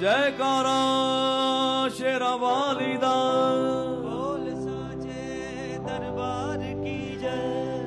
जयकारा शेरा वालिदा बोल साचे दरबार की जय।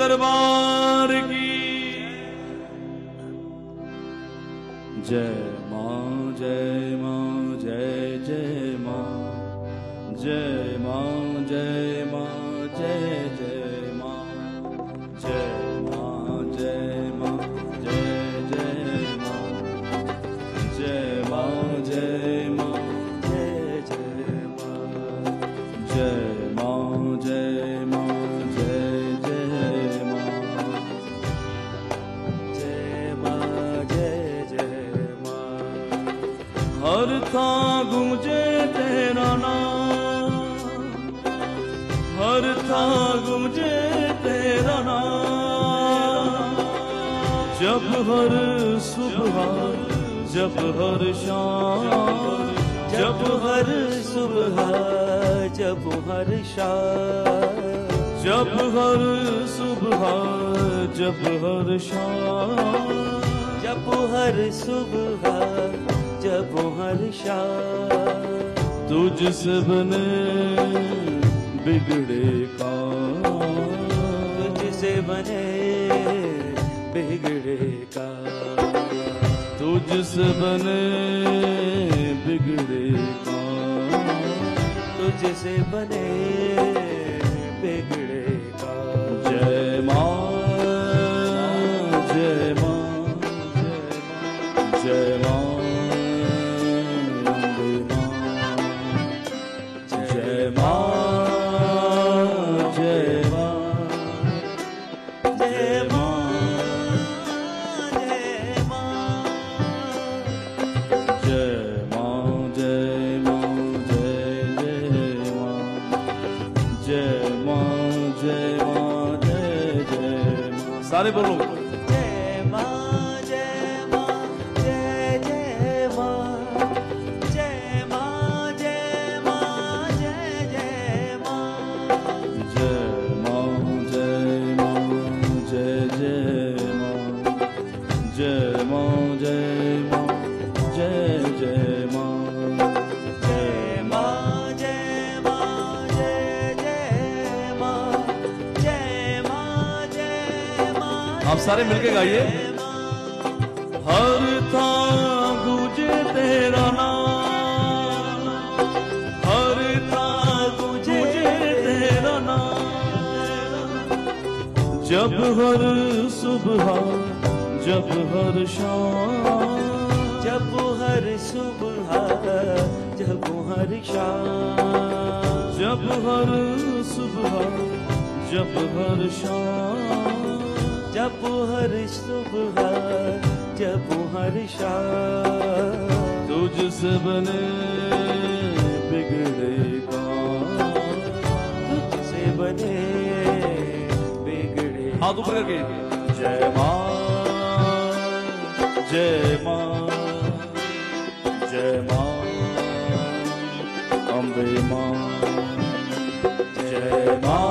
दरबार की जय मां जय मां जय जय मां जय मां जय मां जय जय मां जय मां जय मां जय जय मां जय मां जय मां जय जय मां जय मां जय मां था गुंजे तेरा नाम हर था गुंजे तेरा नाम जब हर सुबह जब हर शाम जब हर सुबह जब हर शाम जब हर सुबह जब हर शाम जब हर सुबह जब हर शाम तुझसे बने बिगड़े काम तुझसे बने बिगड़े काम तुझसे बने बिगड़े काम तुझसे बने बिगड़े काम जय मां जय मां जय मां सारे बोलो जय मां जय मां जय जय मां जय मां जय मां जय जय मां जय मां जय मां जय जय मां जय मां जय मां जय जय मां जय मां जय मां जय जय मां आप सारे मिलके गाइए। हर था गुंजे तेरा नाम हर था गुंजे तेरा नाम जब हर सुबह जब हर शाम जब हर सुबह जब हर शाम जब हर सुबह जब हर शाम जब हर सुबह जब हर शाम तुझसे बने बिगड़े काम तुझसे बने बिगड़े हाथ ऊपर करके जय मां जय मां जय मां अम्बे मां जय मां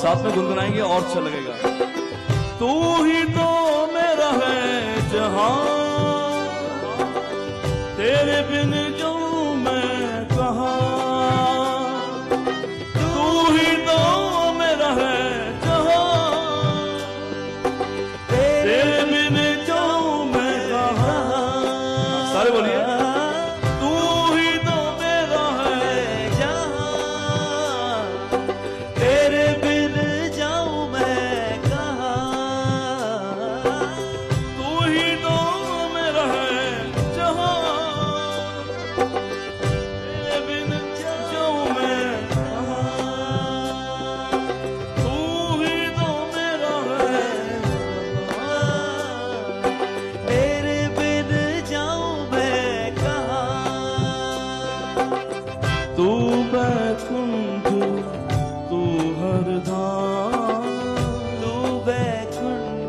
साथ में गुनगुनाएंगे और अच्छा लगेगा। तू ही तो मेरा है जहां, तेरे बिन जो मैं कहां। तू ही तो मेरा है जहां, तेरे बिन जो मैं कहां। सारे बोलिए। तू ही तो मेरा है जहां, तेरे बिन जाऊं मैं कहां। तू ही तो मेरा है जहां, तू बैकुंठ तू हर धाम। तू बैकुंठ तू हर धाम। तू बैकुंठ तू हर धाम। तू बैकुंठ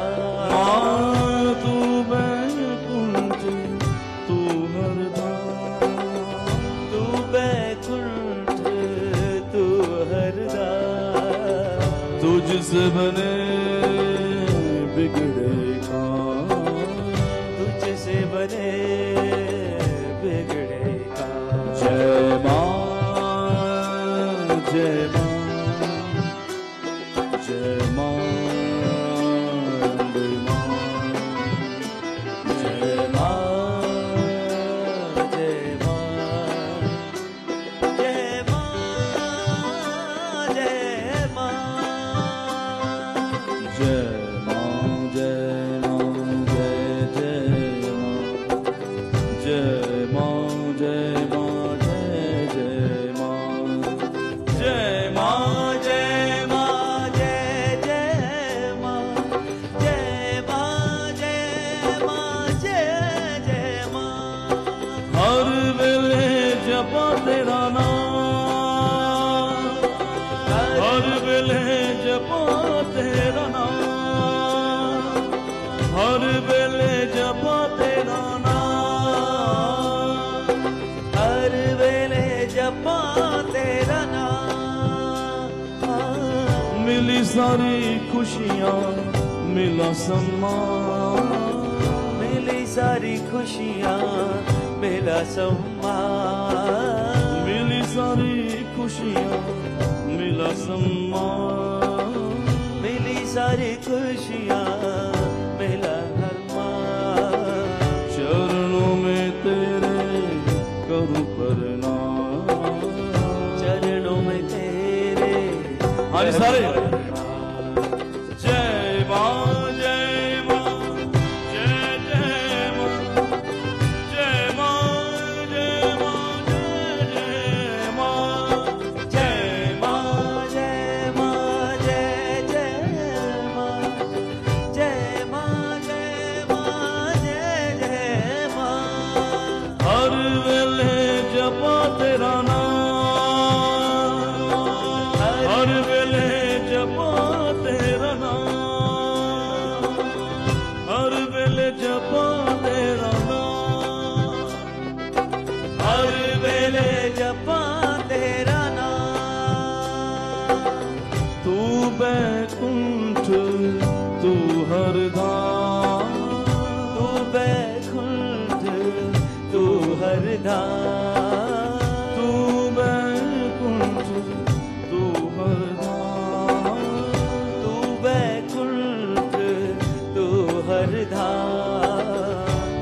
तू हर धाम। तुझसे बने बिगड़े काम। तुझसे बने बिगड़े काम। जय मां, जय मां, जय मां, जय मां, जय मां, जय मां, जय मां, जय मां, जय मां, जय मां, जय जय मां, जय हर बेले जपा तेरा नाम। हर बेले जपा तेरा नाम। मिली सारी खुशियाँ मिला सम्मान। मिली सारी खुशियाँ मिला सम्मान। मिली सारी खुशियाँ मिला सम्मान। मिली सारी खुशियाँ मिला सम्मान। चरणों में तेरे करूँ प्रणाम। चरणों में तेरे हरे सारे। जय मां, जय मां, जय जय मां, जय मां, जय मां, जय जय मां, जय मां, जय मां, जय जय मां, जय। हर बेले जपा तेरा नाम। हर बेले जपा तेरा नाम। हर बेले जपा तेरा नाम। तू बैकुंठ तू हर धाम। तू बैकुंठ तू हर धाम।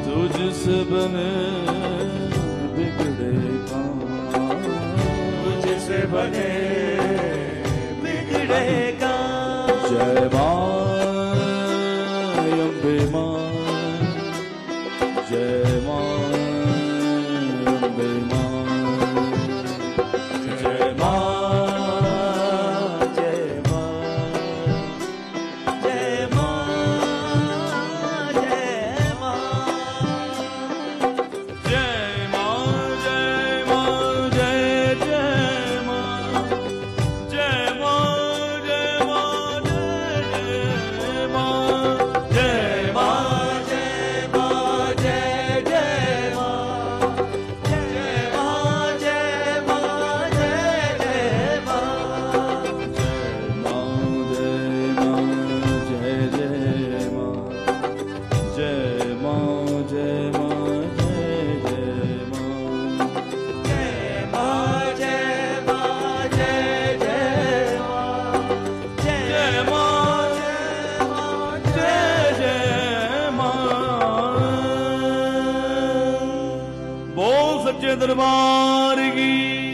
तुझसे बने बिगड़े काम। तुझसे बने बिगड़े काम। जय मां अम्बे मां। जय मां अम्बे मां। जय मां। दरबार की।